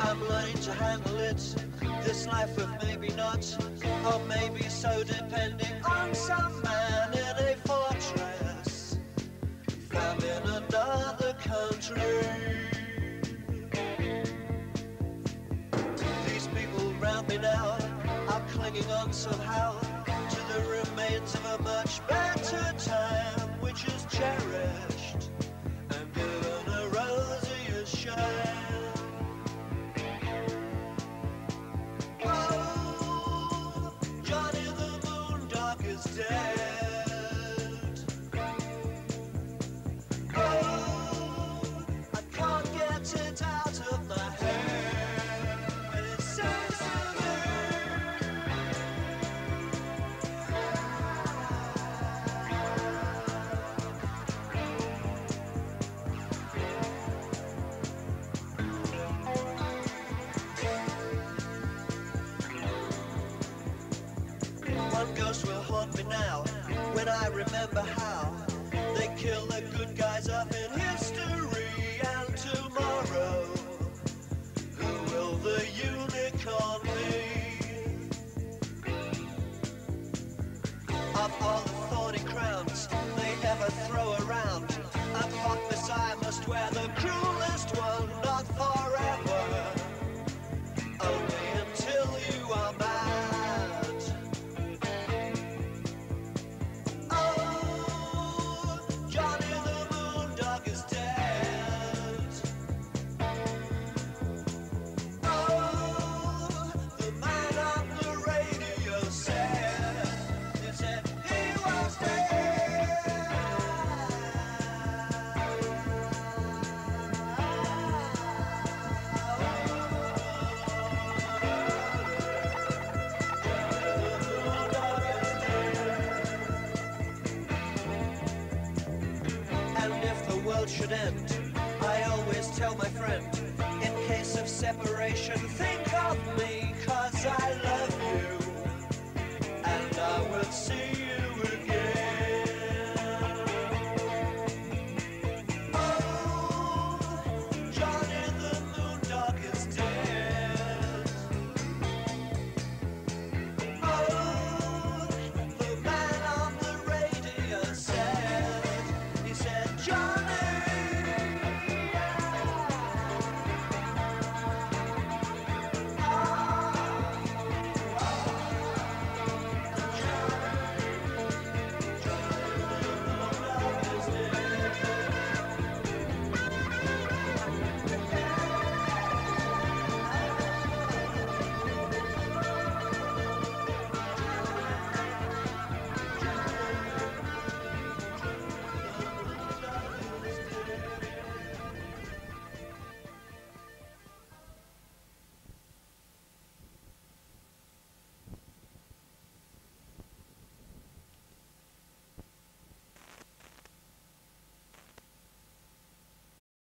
I'm learning to handle it. This life of maybe not, or maybe so, depending on some man in a fortress from in another country. These people round me now are clinging on somehow to the remains of a much better time, which is cherished and given a rosier shine. Remember how they kill the good guys up in history, and tomorrow, who will the unicorn be? Of all the thorny crowns they ever throw around, I'm hopeless, I must wear the cruelest one, not forever, only until you are mine. Should end. I always tell my friend, in case of separation, think of me, 'cause I love you, and I will see you.